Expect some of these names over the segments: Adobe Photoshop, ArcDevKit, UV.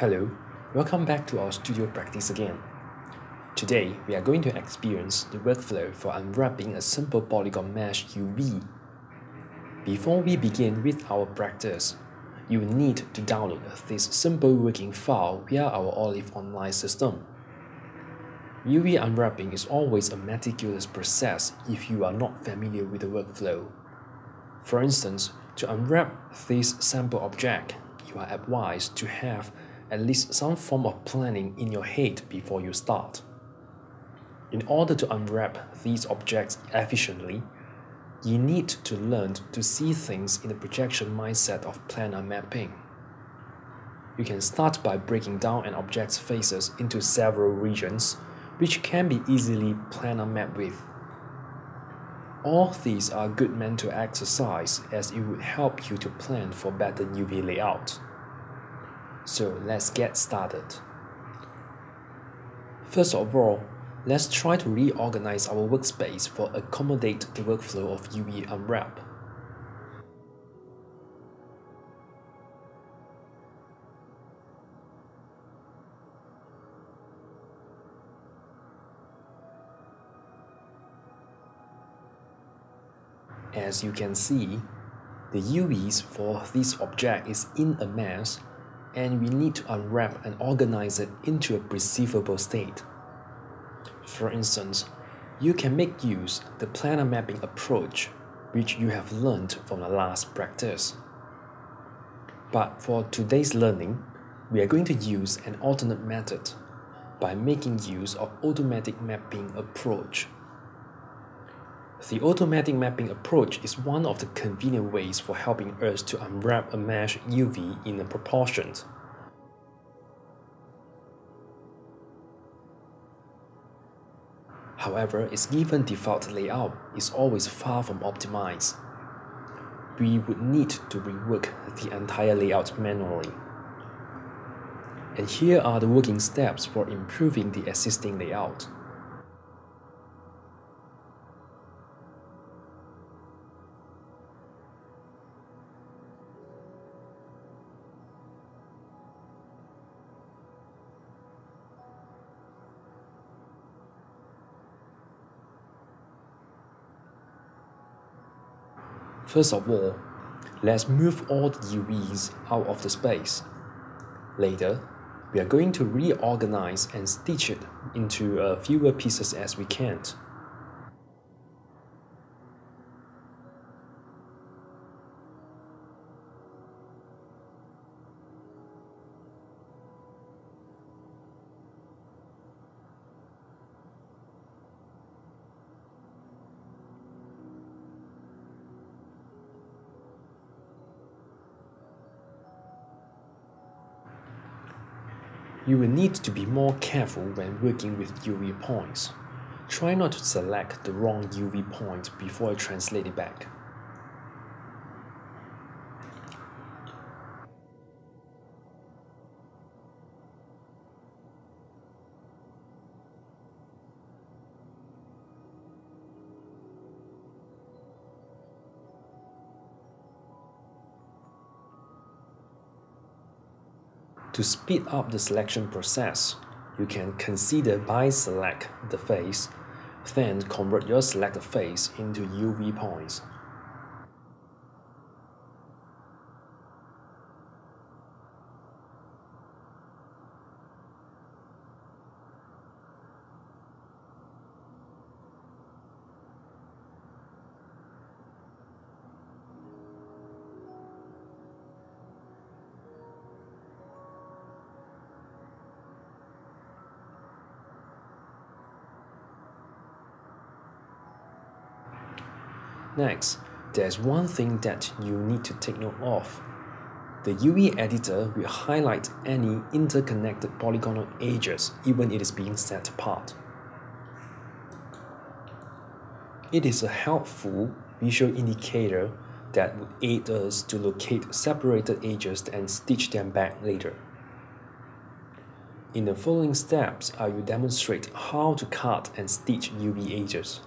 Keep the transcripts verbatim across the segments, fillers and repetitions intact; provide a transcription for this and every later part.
Hello, welcome back to our studio practice again. Today, we are going to experience the workflow for unwrapping a simple polygon mesh U V. Before we begin with our practice, you will need to download this simple working file via our Olive online system. U V unwrapping is always a meticulous process if you are not familiar with the workflow. For instance, to unwrap this sample object, you are advised to have at least some form of planning in your head before you start. In order to unwrap these objects efficiently, you need to learn to see things in the projection mindset of planar mapping. You can start by breaking down an object's faces into several regions, which can be easily planar mapped with. All these are good mental exercise as it would help you to plan for better U V layout. So let's get started. First of all, let's try to reorganize our workspace for accommodate the workflow of U V unwrap. As you can see, the U Vs for this object is in a mess, and we need to unwrap and organize it into a perceivable state. For instance, you can make use of the planar mapping approach, which you have learned from the last practice. But for today's learning, we are going to use an alternate method by making use of automatic mapping approach. The automatic mapping approach is one of the convenient ways for helping us to unwrap a mesh U V in a proportion. However, its given default layout is always far from optimized. We would need to rework the entire layout manually. And here are the working steps for improving the existing layout. First of all, let's move all the U Vs out of the space. Later, we are going to reorganize and stitch it into uh, fewer pieces as we can. You will need to be more careful when working with U V points. Try not to select the wrong U V point before you translate it back. To speed up the selection process, you can consider by select the face, then convert your selected face into U V points. Next, there's one thing that you need to take note of. The U V editor will highlight any interconnected polygonal edges even if it is being set apart. It is a helpful visual indicator that would aid us to locate separated edges and stitch them back later. In the following steps, I will demonstrate how to cut and stitch U V edges.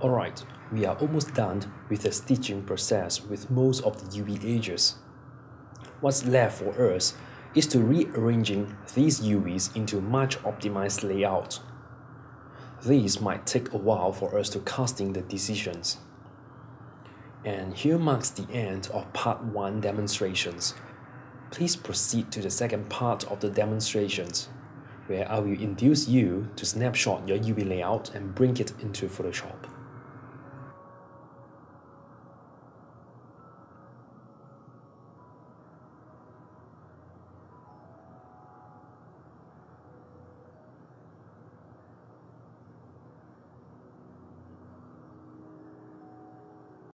Alright, we are almost done with the stitching process with most of the U V edges. What's left for us is to rearranging these U Vs into much optimized layout. This might take a while for us to casting the decisions. And here marks the end of part one demonstrations. Please proceed to the second part of the demonstrations, where I will induce you to snapshot your U V layout and bring it into Photoshop.